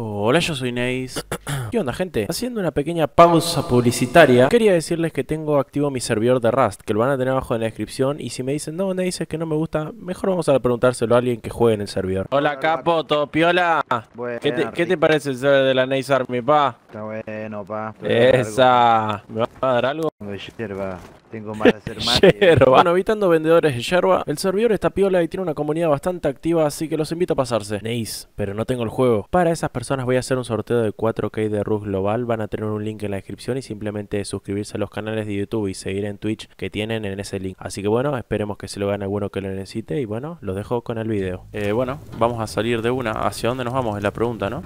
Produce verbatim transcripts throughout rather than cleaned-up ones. Hola, yo soy Neis. ¿Qué onda, gente? Haciendo una pequeña pausa publicitaria, quería decirles que tengo activo mi servidor de Rust, que lo van a tener abajo en la descripción. Y si me dicen, no, Neis, es que no me gusta, mejor vamos a preguntárselo a alguien que juegue en el servidor. Hola, capo, todo piola. Buena, ¿Qué, te, ¿Qué te parece el servidor de la Neis Army, pa? Está bueno, pa. Esa. ¿Me vas a dar algo? Tengo hierba. Tengo malas hermanas. Hierba. Bueno, evitando vendedores de hierba, el servidor está piola y tiene una comunidad bastante activa, así que los invito a pasarse. Neis, pero no tengo el juego. Para esas personas voy a hacer un sorteo de cuatro K de Rus Global. Van a tener un link en la descripción y simplemente suscribirse a los canales de YouTube y seguir en Twitch que tienen en ese link. Así que bueno, esperemos que se lo gane alguno que lo necesite. Y bueno, los dejo con el video. Eh, bueno, vamos a salir de una. ¿Hacia dónde nos vamos? Es la pregunta, ¿no?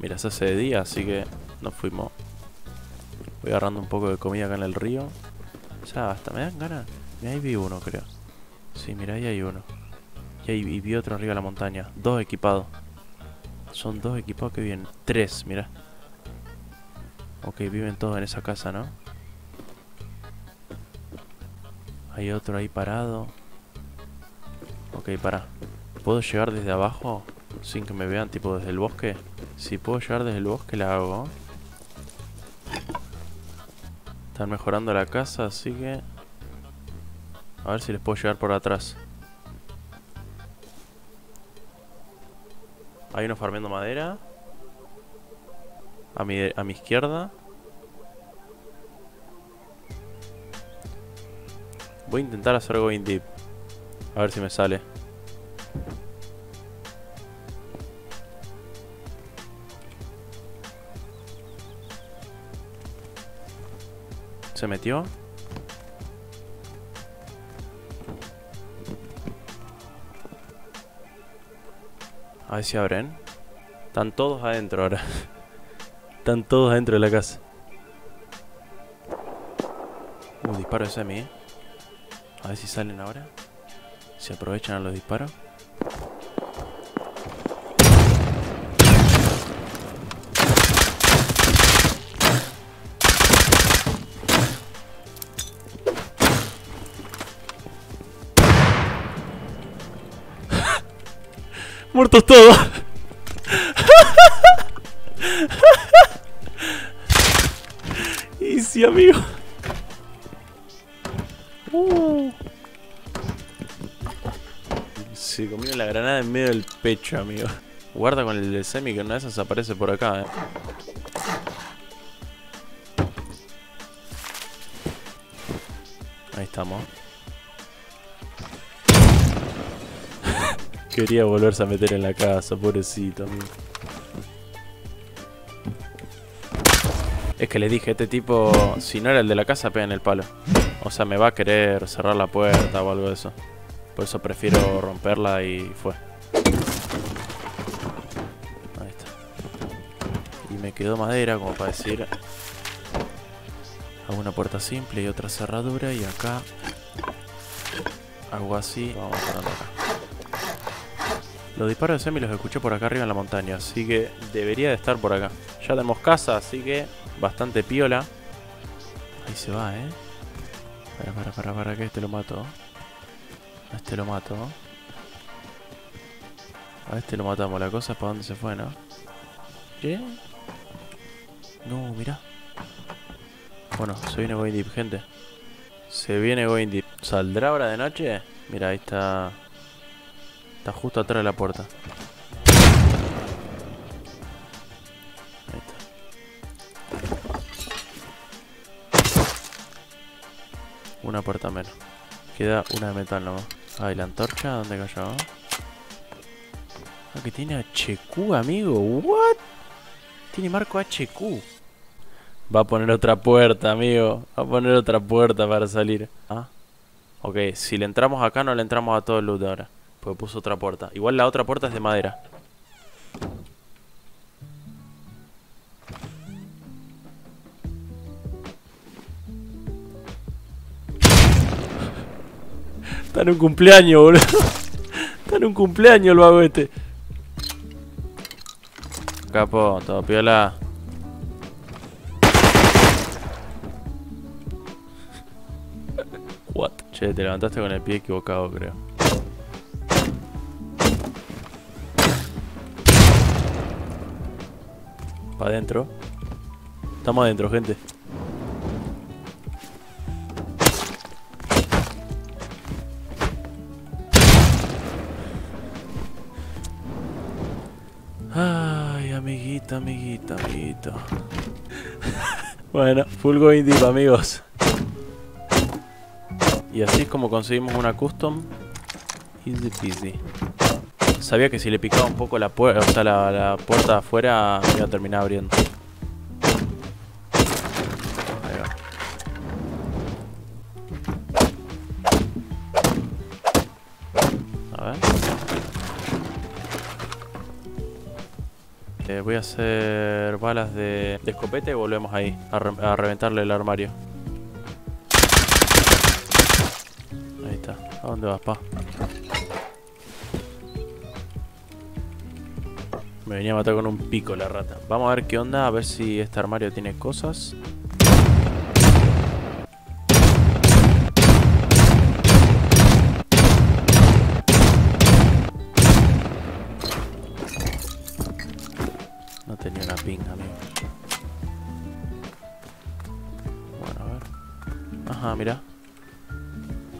Mira, se hace de día, así que nos fuimos. Voy agarrando un poco de comida acá en el río. Ya basta, me dan ganas. Mira, ahí vi uno, creo. Sí, mira, ahí hay uno. Y ahí vi otro arriba de la montaña. Dos equipados. Son dos equipados que vienen. Tres, mira. Ok, viven todos en esa casa, ¿no? Hay otro ahí parado. Ok, pará. ¿Puedo llegar desde abajo? Sin que me vean, tipo desde el bosque. Si puedo llegar desde el bosque, la hago. Están mejorando la casa, así que... A ver si les puedo llegar por atrás. Hay uno farmeando madera. A mi, a mi izquierda. Voy a intentar hacer going deep. A ver si me sale. ¿Se metió? A ver si abren. Están todos adentro ahora. Están todos adentro de la casa. Uh, disparo ese a mí, eh. A ver si salen ahora. Si aprovechan a los disparos. ¡Muertos todos! Easy, amigo. Uh. Se comió la granada en medio del pecho, amigo. Guarda con el semi, que una de esas aparece por acá, eh. Ahí estamos. Quería volverse a meter en la casa, pobrecito, amigo. Es que le dije a este tipo, si no era el de la casa, pega en el palo. O sea, me va a querer cerrar la puerta o algo de eso. Por eso prefiero romperla y fue. Ahí está. Y me quedó madera como para decir... Hago una puerta simple y otra cerradura y acá... Hago así, vamos cerrando acá. Los disparos de semi los escuché por acá arriba en la montaña, así que debería de estar por acá. Ya tenemos casa, así que bastante piola. Ahí se va, eh. Para, para, para, para, que este lo mato. A este lo mato. A este lo matamos. La cosa es para dónde se fue, ¿no? ¿Qué? No, mirá. Bueno, se viene going deep, gente. Se viene going deep. ¿Saldrá ahora de noche? Mira, ahí está... Está justo atrás de la puerta. Ahí está. Una puerta menos. Queda una de metal nomás. Ah, ¿y la antorcha? ¿Dónde cayó? Ah, que tiene H Q, amigo. ¿What? Tiene marco H Q. Va a poner otra puerta, amigo. Va a poner otra puerta para salir. Ah. Ok, si le entramos acá, no le entramos a todo el loot ahora. Porque puso otra puerta. Igual la otra puerta es de madera. Está en un cumpleaños, boludo. Está en un cumpleaños el vago este. Capo, todo piola. What? Che, te levantaste con el pie equivocado, creo. Para adentro. Estamos adentro, gente. Ay, amiguita, amiguita, amiguito. Bueno, full going deep, amigos. Y así es como conseguimos una custom. Easy peasy. Sabía que si le picaba un poco la puerta, o sea, la, la puerta de afuera, me iba a terminar abriendo. Ahí va. A ver. Eh, voy a hacer balas de, de escopeta y volvemos ahí a, re, a reventarle el armario. Ahí está. ¿A dónde vas, pa? Me venía a matar con un pico la rata. Vamos a ver qué onda, a ver si este armario tiene cosas. No tenía una pinga, amigo. Bueno, a ver. Ajá, mira.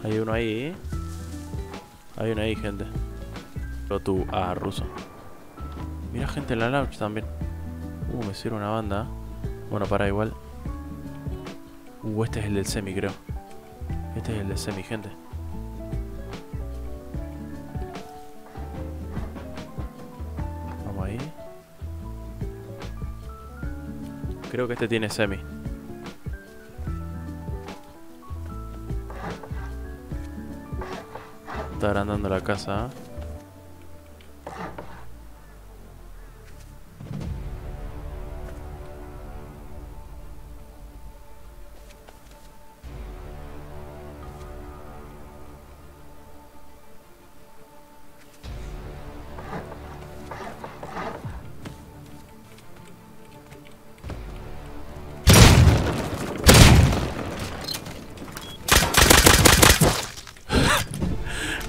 Hay uno ahí. Hay uno ahí, gente. Lo tuvo. Ah, ruso. Mira, gente, la lounge también. Uh, me sirve una banda. Bueno, para igual. Uh, este es el del semi, creo. Este es el del semi, gente. Vamos ahí. Creo que este tiene semi. Está agrandando la casa, ¿eh?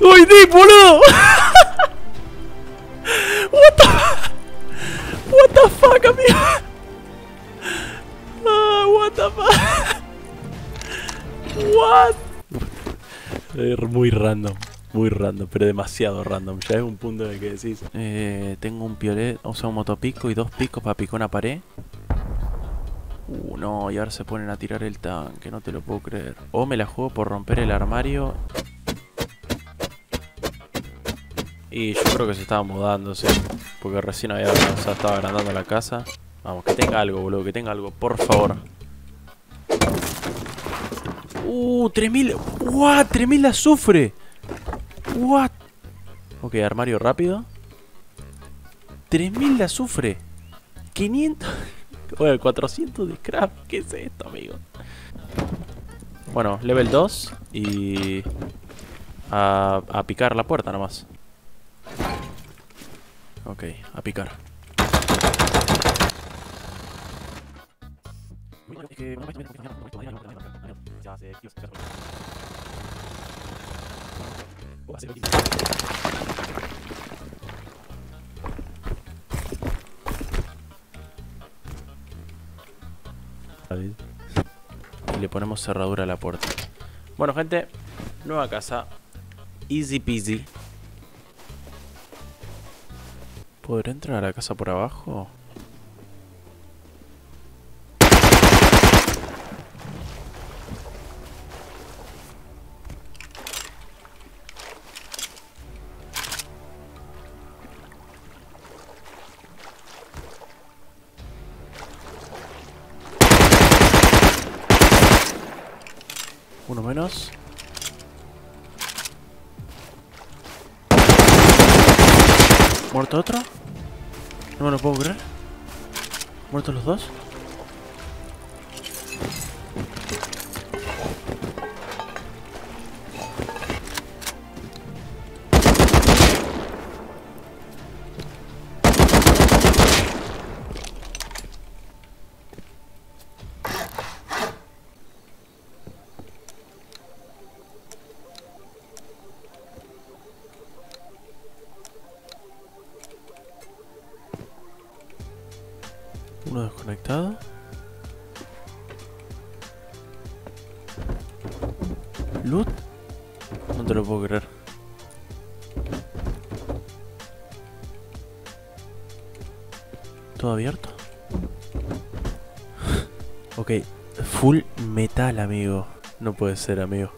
¡Uy, deep, boludo! What the... What the fuck, amigo. Ah, what the fuck. What? Muy random, muy random, pero demasiado random. Ya es un punto en el que decís. Eh, tengo un piolet, o sea, un motopico y dos picos para picar una pared. Uh, no, y ahora se ponen a tirar el tanque, no te lo puedo creer. O me la juego por romper el armario. Y yo creo que se estaba mudando, ¿sí? Porque recién había avanzado, estaba agrandando la casa. Vamos, que tenga algo, boludo, que tenga algo, por favor. Uh, tres mil. What, tres mil azufre. What. Ok, armario rápido. tres mil azufre. quinientos. Oye, cuatrocientos de scrap. ¿Qué es esto, amigo? Bueno, level dos. Y... A, a picar la puerta nomás. Ok, a picar. Y le ponemos cerradura a la puerta. Bueno, gente, nueva casa. Easy peasy. ¿Podré entrar a la casa por abajo? Uno menos. ¿Muerto otro? No me lo puedo creer. ¿Muertos los dos? Uno desconectado. Loot. No te lo puedo creer. Todo abierto. Ok. Full metal, amigo. No puede ser, amigo.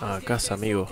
A casa, amigo.